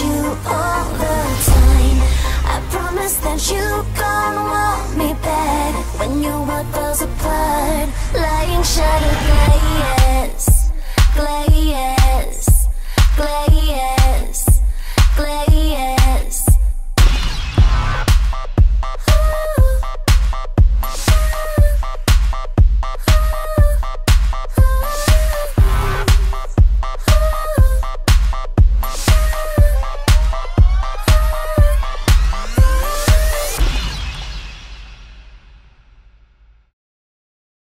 you all the time. I promise that you gon' want me back. When your world falls apart, lying shattered glass.